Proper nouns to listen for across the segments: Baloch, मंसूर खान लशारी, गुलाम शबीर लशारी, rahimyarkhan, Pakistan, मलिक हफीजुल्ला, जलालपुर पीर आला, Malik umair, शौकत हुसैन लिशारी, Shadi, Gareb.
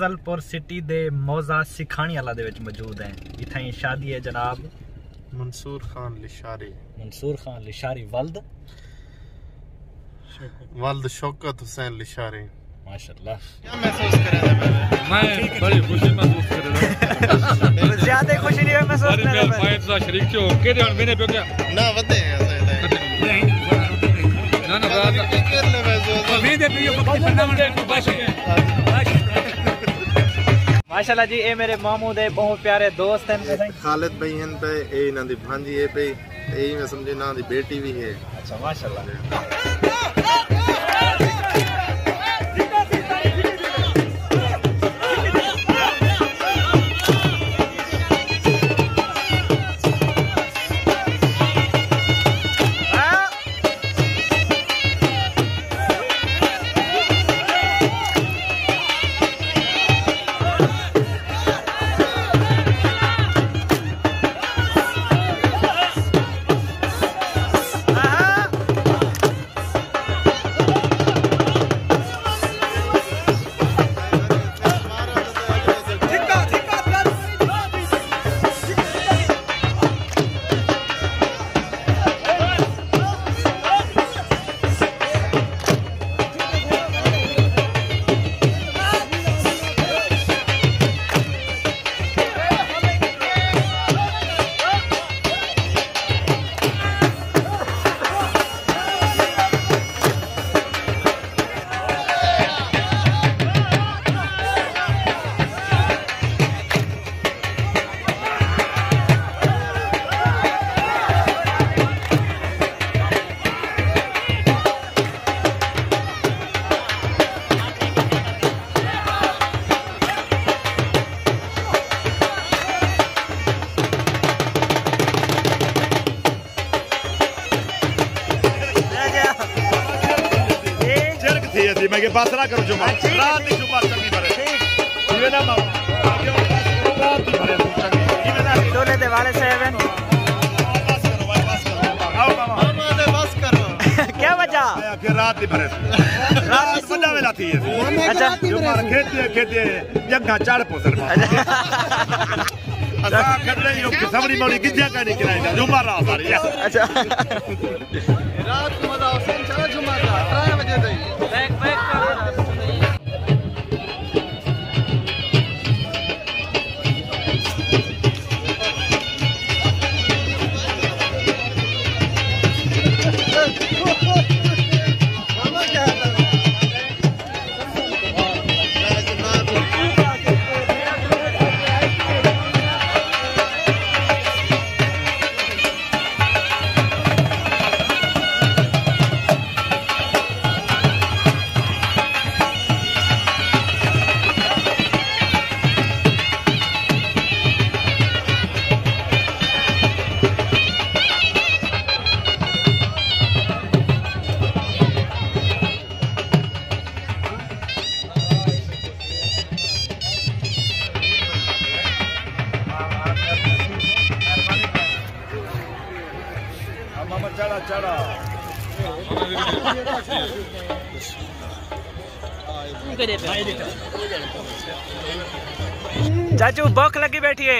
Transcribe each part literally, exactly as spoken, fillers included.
Jalalpur city दे मौजा सिखानी आला दे विच मौजूद है। इत्थे शादी है जनाब मंसूर खान लशारी मंसूर खान लशारी वल्द वल्द शौकत हुसैन लिशारी। माशाल्लाह क्या महसूस कर रहा है? मैं बड़ी खुशी महसूस कर रहा हूं। मैं ज्यादा खुशी नहीं महसूस कर रहा। मैं पांच दा शरीक हो के और मैंने पे क्या ना वदे ना ना बात कर ले। मैं भी दे पे को बना दे बस माशाल्लाह जी। ए मेरे मामू दे बहुत प्यारे दोस्त हैं खालिद भाई हैं पे ए इना दी भांजी है पे ए मैं समझे ना दी बेटी भी है। अच्छा माशाल्लाह। मैं के बात ना करूं जुमा रात ही जुमा चली भरे जीवे ना मां आगे रात ही भरे जीवे ना डोले दे वाले से है बस करो भाई बस करो आओ मामा मामा बस करो क्या वजह फिर रात ही भरे रात बड़ा वेला थी। अच्छा जुमा खेते खेते जगह चढ़ पोसर मां अच्छा खतरे यो की सबरी मोड़ी गिद्या का नहीं किराया जुमा रात आ रही है। अच्छा रात को मजा हुसैन चला जुमा का आठ बजे तक चढ़ा चढ़ा चाचू भूख लगी बैठी है।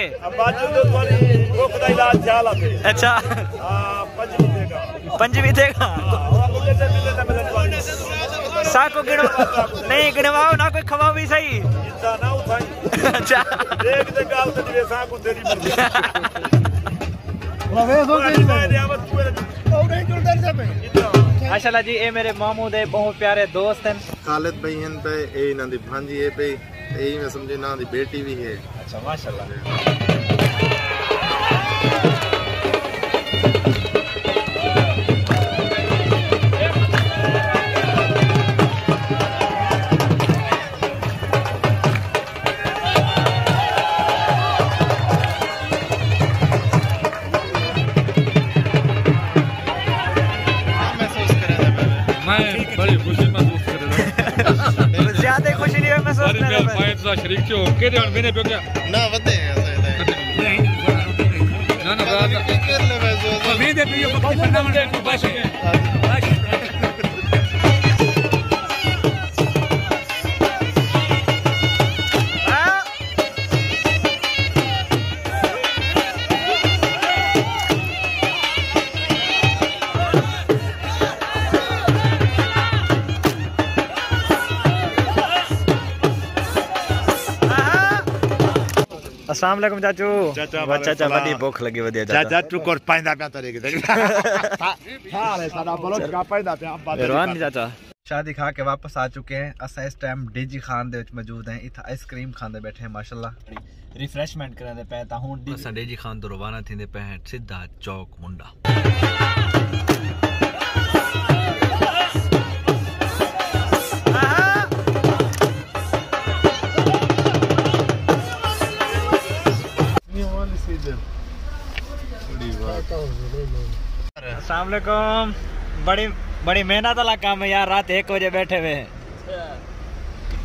अच्छा पंजवी देगा साको गिण नहीं गिणवाओ ना कोई खवाओ भी सही। अच्छा माशाल्लाह जी। ए मेरे मामू दे बहुत प्यारे दोस्त हैं खालिद भाई हैं पे ए इना दी भांजी है पे ए मैं समझे ना दी बेटी भी है। अच्छा माशाल्लाह। शरीक हो के और मैंने पे क्या ना वदे ना ना बात कर ले। मैं भी दे पे को बना दे बस बस। अस्सलाम वालेकुम चाचू। चाचा चाचा भूख लगी वधिया चाचा चाचू को पाइंदा पिया तरे के सारे साडा बलोच का पाइंदा पिया मेहरबानी चाचा। शादी खा के वापस आ चुके हैं अस। इस टाइम डीजी खान दे विच मौजूद हैं। इथा आइसक्रीम खांदे बैठे हैं माशाल्लाह, रिफ्रेशमेंट करांदे पे ता हुन अस डीजी खान तो रवाना थिंदे पे सीधा चौक मुंडा। अस्सलाम वालेकुम। बड़ी बड़ी मेहनत वाला काम है यार, रात एक बजे बैठे हुए हैं।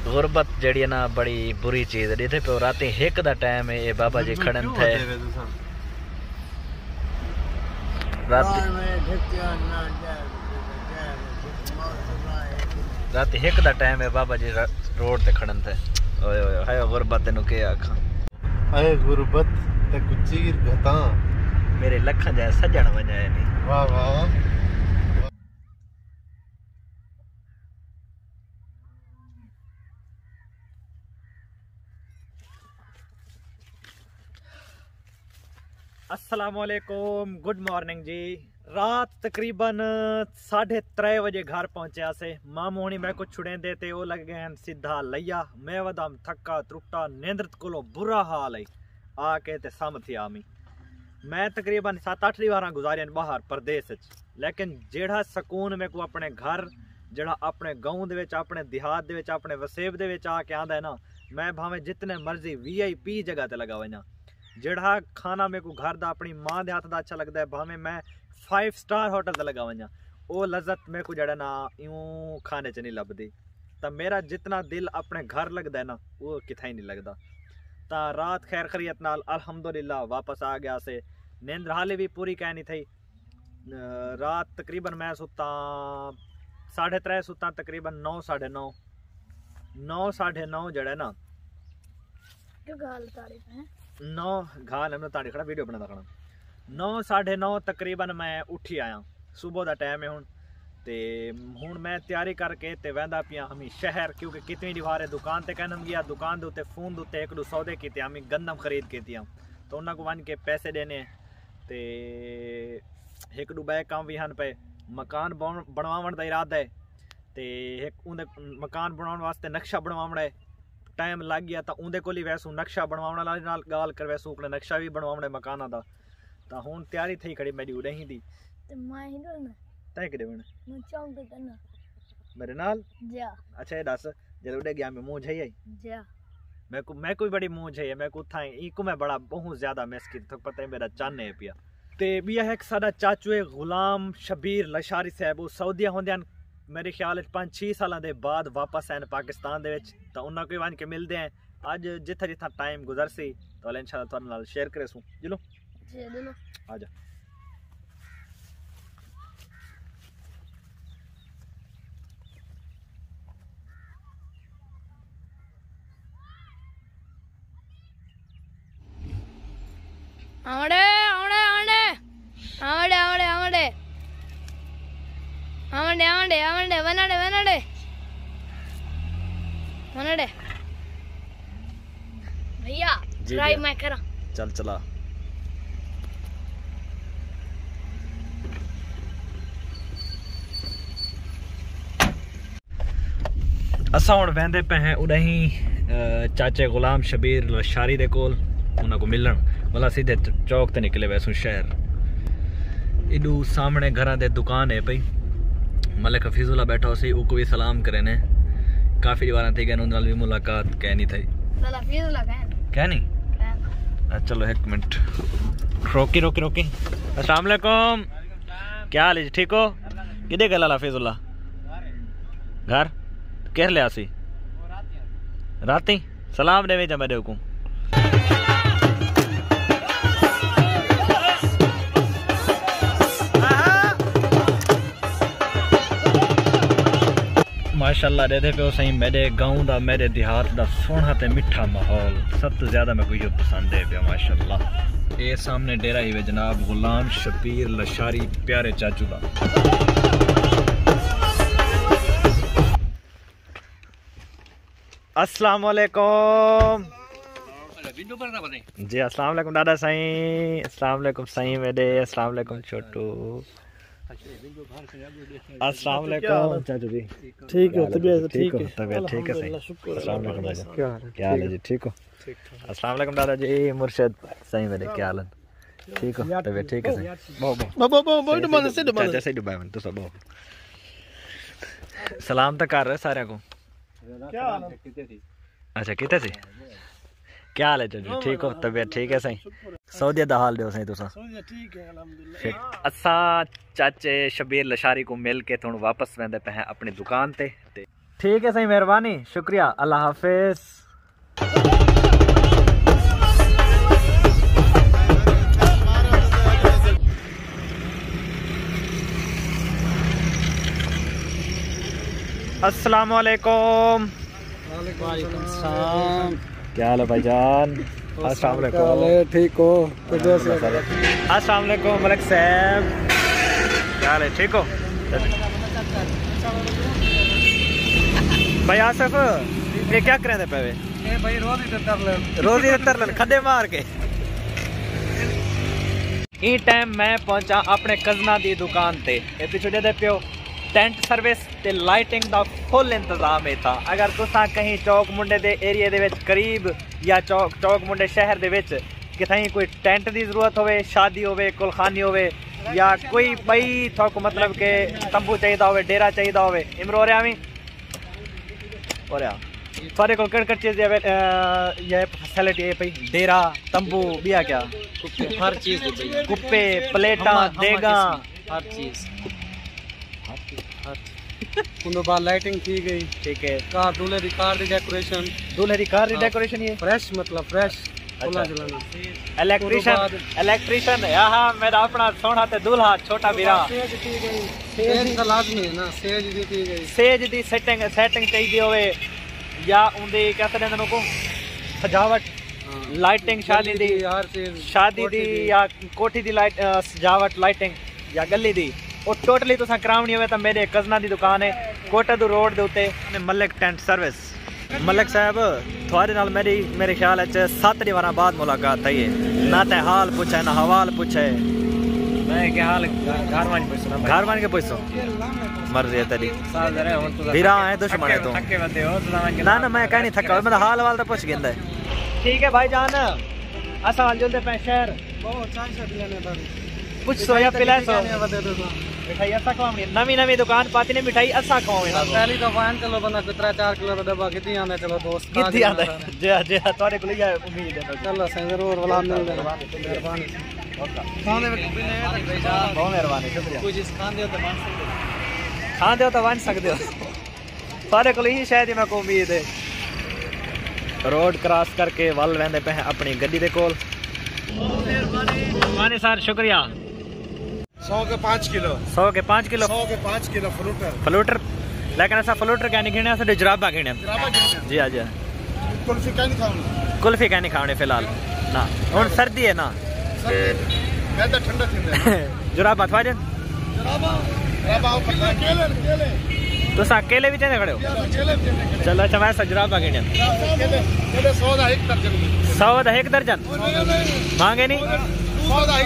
गुरबत जड़ी है ना बड़ी बुरी चीज है, इधर पे रात एक दा टाइम है। ये बाबा जी खड़न थे रात रात एक दा टाइम है, बाबा जी रोड पे खड़न थे। ओए ओए हाय गुरबत तेनु के आखा, हाय गुरबत ते कुचीर घता मेरे लख जाए सजन वजाए नी। वाह वाह अस्सलामुअलैकुम, गुड मॉर्निंग जी। रात तकरीबन साढ़े त्रै बजे घर पहुंचे से। मामू हणी मैं कुछ छुड़े देते वो लग गए सीधा लिया। मैं वदम थका त्रुटा नेंद्रत कोलो बुरा हाल है आके ते सम थी आमी। मैं तकरीबन सात अठ दीवार गुजारियां बाहर प्रदेश, लेकिन जेड़ा सुकून मेरे को अपने घर जेड़ा अपने गाँव दे विच अपने देहात दे विच अपने वसेब दे विच आके आंदा है ना, मैं भावें जितने मर्जी वी आई पी जगह ते लगा वजां, जड़ा खाना मेरे को घर दा अपनी माँ के हाथ का अच्छा लगता है, भावें मैं फाइव स्टार होटल से लगा वजा, वो लज्जत मेरे को जड़ा ना यूँ खाने च नहीं लभदी। तो मेरा जितना दिल अपने घर लगता है ना वो कितना ही नहीं लगता। तो रात खैर खरीयत नाल अल्हम्दुलिल्लाह वापस आ गया से। नींद हाले भी पूरी कह नहीं थी। रात तकरीबन मैं सुता साढ़े त्रै सुता तकरीबन नौ साढ़े नौ नौ साढ़े नौ जड़ा ना नौ घाल हमने ताड़ी खड़ा वीडियो बनाता खड़ा नौ साढ़े नौ तकरीबन मैं उठी आया। सुबह का टाइम है हूँ तो हूँ मैं तैयारी करके तो वहदा पिया हमी शहर, क्योंकि कितनी दीवार है दुकान पर कहना गया। दुकान के उत्ते फोन उत्ते एक दो सौदे किए हमी गंदम खरीद किए, तो उन्होंने को वन के पैसे देने तो एक दो बैग काम भी हैं पे। मकान बन बनवावन का इरादा है तो एक उन्हें मकान बनाने वास्ते नक्शा बनवावना है, टाइम लग गया। तो उन्हें को वैसू नक्शा बनवाने वाले नाल गाल कर वैसू उन्हें नक्शा भी बनवावना है मकान का। ता हुन तैयारी थई खड़ी मेरी उड़े ही दी ते मैं ही डरना तै केडे बण मैं चौंक के करना मेरे नाल जा। अच्छा ये दस जद उड़े गया मैं मुंह झई आई जा मैं को मैं कोई बड़ी मुंह झई मैं को था ई को मैं बड़ा बहुत ज्यादा मिस की तो पता है मेरा चन है पिया। ते बिया है एक साडा चाचू है गुलाम शबीर लशारी साहब, वो सऊदीया होंदे हन मेरे ख्याल च पांच छह साल दे बाद वापस आए पाकिस्तान दे विच। तो उन्हां कोई वन के मिलदे हैं अज जिथा जिथा टाइम गुजरसी तो अल इंशाल्लाह तुहाडे नाल शेयर करेसू। चलो आजा। आड़े आड़े आड़े आड़े आड़े आड़े आड़े आड़े आड़े वनाड़े वनाड़े वनाड़े भैया ट्राई मैं करा चल चला असा हूँ वहदे पे हैं उड़ा ही चाचे गुलाम शबीर लशारी दे कोल उन्होंने को मिलन वाला। सीधे चौक ते निकले वैसू शहर, इडू सामने घर दे दुकान है भाई। मलिक हफीजुल्ला बैठा हो सी उको भी सलाम करे ने, काफ़ी दीवार थी गए भी मुलाकात कह नहीं थी कह नहीं। चलो एक मिनट रोकी रोकी रोकी। अस्सलाम वालेकुम, क्या हाल है जी? ठीक हो? किधे गए लाला हफीजुल्ला? घर कह लिया सी राती सलाम देवे जा मेरे को। माशाल्लाह दे पे सही मेरे गाँव का मेरे देहात का सोहना ते मिठा माहौल सब तो ज्यादा मैं कोई पसंद है पे माशाल्लाह। ये सामने डेरा ही वे जनाब गुलाम शबीर लशारी प्यारे चाचू का। अस्सलाम वालेकुम जी अस्सलाम वालेकुम दादा साईं, अस्सलाम वालेकुम साईं मेरे, अस्सलाम वालेकुम छोटू, अस्सलाम वालेकुम चाचू जी। ठीक हो तबीयत? ठीक हो तबीयत? ठीक है सही। अस्सलाम वालेकुम दादा, क्या हाल है जी? ठीक हो? अस्सलाम वालेकुम दादा जी, मुर्शिद साईं मेरे, क्या हाल है? ठीक हो तबीयत? ठीक है सही। बो बो बो बो बो दुबारा से दुबारा से दुबारा तो सब सलाम तो कर रहे सारे को। क्या हाल है? अच्छा कितने से क्या हाल है चाचू? ठीक हो तबीयत? ठीक है सही। सऊदीया का हाल दो सही तुसा? सऊदीया ठीक है अल्हम्दुलिल्लाह। असा चाचे शबीर लशारी को मिल के थोड़ा वापस वेंदे पे हैं अपनी दुकान ते। ठीक है सही, मेहरबानी, शुक्रिया, अल्लाह हाफिज। अस्सलाम वालेकुम। क्या हाल है भाईजान? अस्सलाम वालेकुम। ठीक हो? अस्सलाम वालेकुम मलिक साहब, क्या हाल है? ठीक हो भाई आसफ? ये क्या करें पे भाई? रोज ही तर ले, रोज ही तर ले खदे मार के। ई टाइम मैं पहुंचा अपने कजना दी दुकान ते। ए पिछड़े दे पियो टेंट सर्विस ते लाइटिंग दा फुल इंतजाम है था। अगर तुसा कहीं चौक मुंडे दे एरिया दे विच करीब या चौक चौक मुंडे शहर दे विच कितें कोई टेंट दी जरूरत होवे, शादी होवे, कुलखानी होवे या कोई बई थोक मतलब के तंबू चाहिदा होवे, डेरा चाहिदा होवे, इमरोरिया में ओरिया सारे को कड़ कड़ चीज दे ये फैसिलिटी है भाई। डेरा, तंबू, बिया क्या हर चीज दी भाई, कुप्पे, प्लेटा, देगा, हर चीज बार लाइटिंग की गई। ठीक है। कार दूल्हे की कार की डेकोरेशन, दूल्हे की कार की डेकोरेशन ये फ्रेश मतलब फ्रेश। अच्छा। इलेक्ट्रीशियन, इलेक्ट्रीशियन यहाँ मेरा अपना सोना ते दूल्हा छोटा बिरा। सेज की गई, सेज का लाजमी है ना, सेज भी की गई। सेज दी सेटिंग सेटिंग चाहिए होवे या उनके क्या कहते हैं को सजावट, लाइटिंग, शादी दी शादी दी या कोठी दी लाइट सजावट लाइटिंग या गली दी और टोटली तुसा करावनी होवे तो मेरे कजना दी दुकान है कोटादू रोड दे उत्ते मलिक टेंट सर्विस। मलिक साहब थोड़े नाल मेरी मेरे ख्याल है सात दीवार बाद मुलाकात थी है ना, ते हाल पूछे ना हवाल पूछे, मैं क्या हाल घर वाले पूछो, घर वाले के पूछो मर्जी है तेरी, वीरा है दुश्मन है तू ना ना, मैं कहीं नहीं थका मैं हाल वाल तो पूछ गिंदा है। ठीक है भाईजान, असा जुलदे पे शहर बहुत चाय से पीने बारी कुछ सोया पिला सो मिठाई असा खवावनी, नवी नवी दुकान पाती ने मिठाई असा खवावेना। पहली तो वान चलो बंदा कुतरा चार किलो का डब्बा किती आंदा, चलो दोस्त किती आंदा जे जे तोरे को लिया उम्मीद है चलो सही जरूर वाला मिलदा। मेहरबानी ओका खाने में बिना तक भेजा, बहुत मेहरबानी, शुक्रिया। कुछ खान दे तो मान सकदे, खान दे तो मान सकदे हो सारे को ही शायद मैं को उम्मीद है। रोड क्रॉस करके वल रहंदे पे अपनी गड्डी दे कोल। बहुत मेहरबानी माने सर, शुक्रिया। सौ के पाँच किलो सौ के पाँच किलो सौ के पाँच किलो फ्लूटर फ्लूटर लेकिन ऐसा फ्लूटर क्या नहीं खेने, जराबा खेने। जी हाँ जी हाँ। कुल्फी क्या नहीं खाने, कुल्फी क्या नहीं खाने फिलहाल ना, और सर्दी है ना, मैं तो ठंडा जराबा खा जाए, तुस केले भी चेने खड़े हो, चलो अच्छा मैं जराबा खेने सौ का एक दर्जन मांगे नहीं शौक है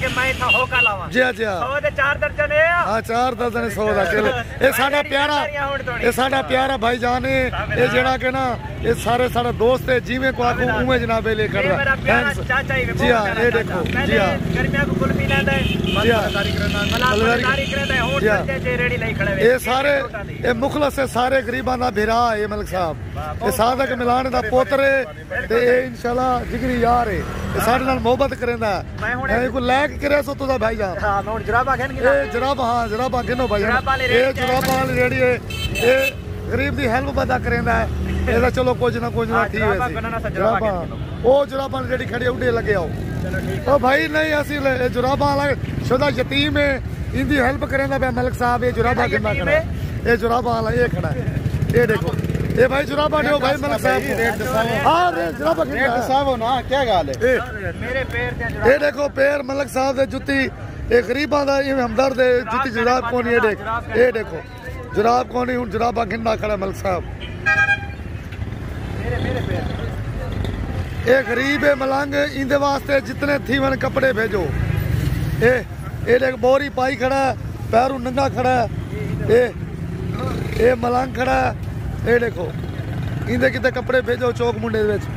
कि मैं था होका लावा। जी जी सौ दे चार दर्जन है, हां चार दर्जन सौ दा किलो। ए साडा प्यारा, ए साडा प्यारा भाईजान है, ए जेड़ा के ना ए सारे सारे दोस्त है, जीवे को आखू उमे जनाबे ले कर थैंक्स चाचा ही। जी हां ये देखो, जी हां गर्मियां को कुल्फी लांदा है, मलाकारी करना मलाकारी करदा है, होट करदे जे रेडी ले खड़े है। ए सारे ए मुखलस है, सारे गरीबां दा भिरा है मलिक साहब, ए सादा के मिलान दा पोत्र है ते ए इंशाल्लाह जिगरी यार है, ए साडे नाल मोहब्बत करदा है। ए को लैक करे सो तुदा भाईजान, हां मैं जराबा घेन के ए जराबा, हां जराबा घेनो भाईजान, ए जराबा वाली रेडी है, ए गरीब दी हेल्प बदा करेंदा है, एदा चलो कुछ ना कुछ ना ठीक है जराबा, ओ जराबा रेडी खड़ी उडे लगे आओ ओ भाई नहीं असी जुराबा शुदा यतीम है, इनकी हेल्प करेंदा पे मलिक साहब। ये जुराबा कितना खड़ा है, ये जुराबा वाला ये खड़ा है, ये देखो ये भाई जुराबा देखो भाई मलिक साहब रेट दसाओ। हां रे जुराबा रेट दसाओ ना, क्या गाल है मेरे पैर ते जुराबा। ये देखो पैर मलिक साहब दे जुत्ती ए गरीबां दा ए हमदर्द दे जुत्ती जुराब कोनी। ये देख ये देखो जुराब कोनी, हुन जुराबा कितना खड़ा मलिक साहब। मेरे मेरे पैर ये गरीब है मलंग, इंदे वास्ते जितने थी वन कपड़े भेजो। ए ए देख बोरी पाई खड़ा, पैरू नंगा खड़ा, ए ए मलंग खड़ा। ए देखो इंदे किते कपड़े भेजो, चौक मुंडे दे विच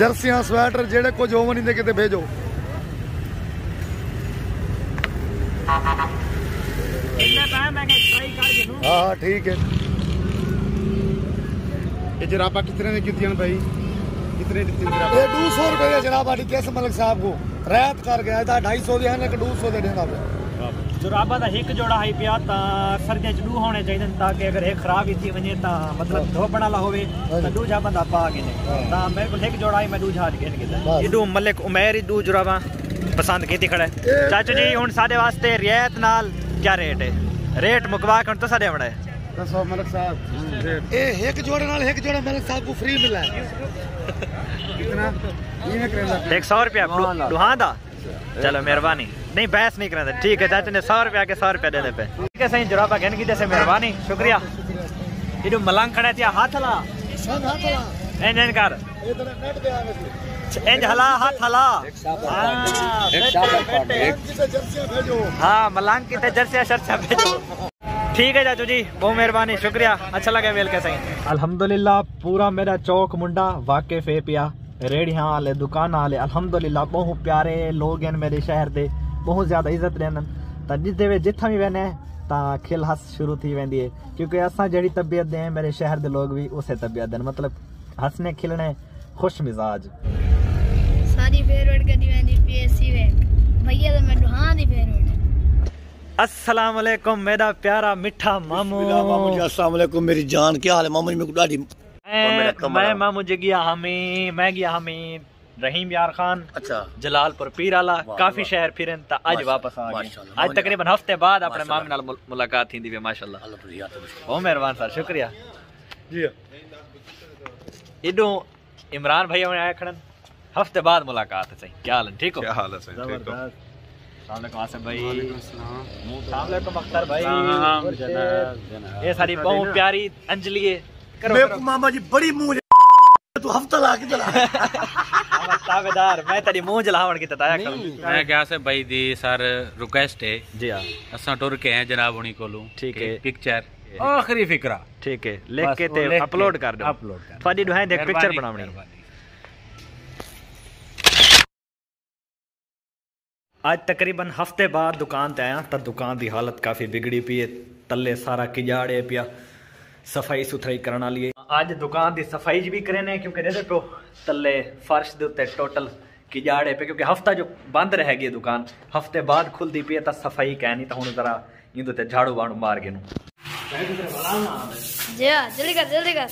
जर्सियां स्वेटर जेड़े कुछ होवन इंदे किते भेजो। हाँ ठीक है। ये जराबा कितने ने कितियां भाई, कितने ये दो सौ रुपये जनाब आड़ी कैसे मलिक साहब को रैत कर गया था। ढाई सौ दो सौ जुराबा का एक जोड़ा है पिया सर्दियों च डू होने चाहिए ताकि अगर ये खराब इतनी वजे तो मतलब धोबण वाला होवे तो दूजा बंदा पा गए। मेरे को एक जोड़ा है, मैं दूजा हाथ खेल गया। ये दो मलिक उमेर दो जुराबा पसंद की खड़ा है। चाचू जी हूँ साढ़े वास्ते रियायत नाल क्या रेट है, रेट मुकवा के तो साढ़े बड़ा है दसो मलिक साहब। ए एक जोड़े नाल एक जोड़ा मलिक साहब को फ्री मिला है एक सौ रुपया डुहा दा। चलो मेहरबानी, नहीं बहस नहीं करना। ठीक है चाचा ने सौ रुपया के सौ रुपया देने पे ठीक है सही। जुराबा कहने की जैसे मेहरबानी शुक्रिया। ये जो मलंग खड़ा थिया हाथ हला एंज एंज कर एंज हला हाथ हला। हाँ मलंग कितने जर्सिया शर्सिया भेजो। ठीक है चाचू जी बहुत मेहरबानी शुक्रिया, अच्छा लगा वेल के सही। अल्हम्दुलिल्लाह पूरा मेरा चौक मुंडा वाकिफ है पिया, रेड़ियाँ आले दुकान आले अल्हम्दुलिल्लाह बहुत प्यारे लोग हैं मेरे शहर दे, बहुत ज़्यादा इज्जत देन तो जिसदे वे जित्थां भी वहने तो खिल हस शुरू थी वेंदी है क्योंकि अस जी तबीयत दें मेरे शहर के लोग भी उसे तबीयत दें, मतलब हंसने खिलने खुश मिजाज। सारी फेवरेट कदी वेंदी पीएससी वे भैया तो मैं हां दी फेवरेट। अस्सलाम वालेकुम मेरा प्यारा मिठा मामू। मामू जी अस्सलाम वालेकुम मेरी जान, क्या हाल है मामू जी? मेरे को डाडी मैं मैं मामू जी गया हमें मैं गया हमें रहीम यार खान, अच्छा जलालपुर पीर आला, काफी शहर फिरन ता आज वापस आ गए। आज तकरीबन हफ्ते बाद अपने मामे नाल मुलाकात थींदी वे माशाल्लाह। बहुत मेहरबान सर शुक्रिया जी। एडो इमरान भाई आया खड़न हफ्ते बाद मुलाकात सही, क्या हाल है? ठीक हो क्या हाल है सही? ठीक हो भाई अख्तर भाई ये सारी बहुत प्यारी अंजलि है। करो मामा जी बड़ी मुंह तू हफ्ता ला के चला तावेदार मैं तेरी मुंह जलावण की तताया करूं। मैं क्या से भाई दी सर रिक्वेस्ट है जी हां असा टुर के हैं जनाब उनी कोलो ठीक है पिक्चर आखिरी फिकरा ठीक है लिख के ते अपलोड कर दो, अपलोड कर थोड़ी दुहाई देख पिक्चर बनावणी। आज तकरीबन हफ्ते बाद दुकान ते आया तो दुकान की हालत काफ़ी बिगड़ी पी है, तले सारा किजाड़े पिया, सफाई सुथराई करने वाली है। आज दुकान की सफाई भी करें क्योंकि देते पो तले फर्श के उत्ते टोटल किजाड़े पे क्योंकि हफ्ता जो बंद रह गई दुकान हफ्ते बाद खुलती पी है तो सफाई कह नहीं तो हूँ जरा इन उत्ते झाड़ू वाड़ू मार गए। जल्दी कर जल्दी कर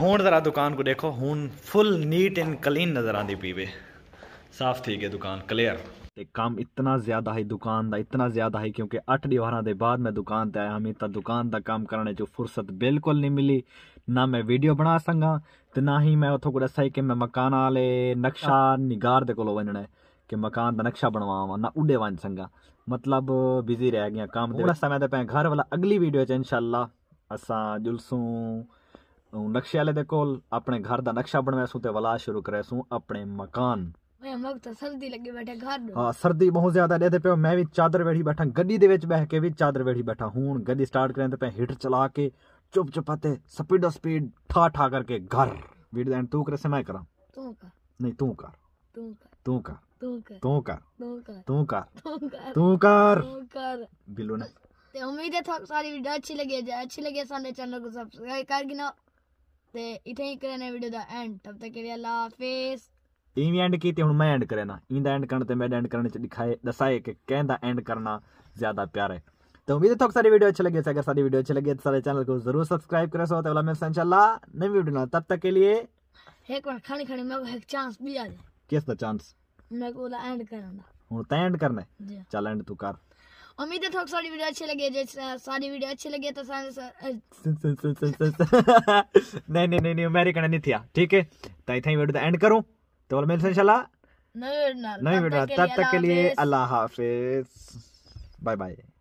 हूँ जरा दुकान को देखो हूँ फुल नीट एंड क्लीन नज़र आती पी वे, साफ ठीक है दुकान क्लियर। काम इतना ज़्यादा है दुकान का इतना ज़्यादा है क्योंकि अठ दीवारा के बाद मैं दुकान पर आया हमें तो दुकान का काम करने की फुर्सत बिल्कुल नहीं मिली, ना मैं वीडियो बना सका तो ना ही मैं उतों को दसा है कि मैं मकान आले नक्शा निगार दे कोलो वंजना है कि मकान का नक्शा बनवाव ना उड़े वन सका, मतलब बिजी रह गया काम थोड़ा समय तो पैं घर वाला। अगली वीडियो च इंशाल्लाह असा जुलसूँ नक्शे वाले कोल अपने घर का नक्शा बनवासूँ ते वला शुरू करेसूँ अपने मकान। तो सर्दी लगी बैठे घर हाँ सर्दी बहुत ज्यादा देते पे, मैं भी चादर वेढ़ी बैठा गड्डी दे विच बह के भी चादर वेढ़ी बैठा हूँ। गड्डी स्टार्ट करें तो पे हिटर चला के चुप चुपाते स्पीडो स्पीड ठा ठा करके घर वीड एंड तू करे से मैं करा तू कर नहीं तू कर तू कर तू कर तू कर तू कर तू कर बिल्लू ने ते उम्मीद है थोड़ी सारी वीडियो अच्छी लगी है अच्छी लगी है सामने चैनल को सब्सक्राइब कर गिनो ते इथे ही करे ना वीडियो दा एंड तब तक के लिए अल्लाह हाफिज़। इवी एंड की हूँ मैं एंड करे ना इंदा एंड करने मैं एंड करने दिखाए दसाए कि कहना एंड करना ज्यादा प्यार है। तो उम्मीद है थोड़ी सारी वीडियो अच्छी लगी है अगर सारी वीडियो अच्छी लगी है तो सारे चैनल को जरूर सब्सक्राइब करें सो तो इंशाल्लाह नई वीडियो ना तब तक के लिए एक बार खाने खाने मेरे को एक चांस भी आ जाए किसका चांस मेरे को ला एंड करना हूं तै एंड करना है चल एंड तू कर। उम्मीद है थोड़ी सारी वीडियो अच्छी लगी है सारी वीडियो अच्छी लगी है तो नहीं नहीं नहीं मेरे कहना नहीं थी ठीक है तो इतना वीडियो एंड करूं तो वाल मिलते हैं इंशाल्लाह नई वीडियो तब तक के लिए अल्लाह हाफिज़ बाय बाय।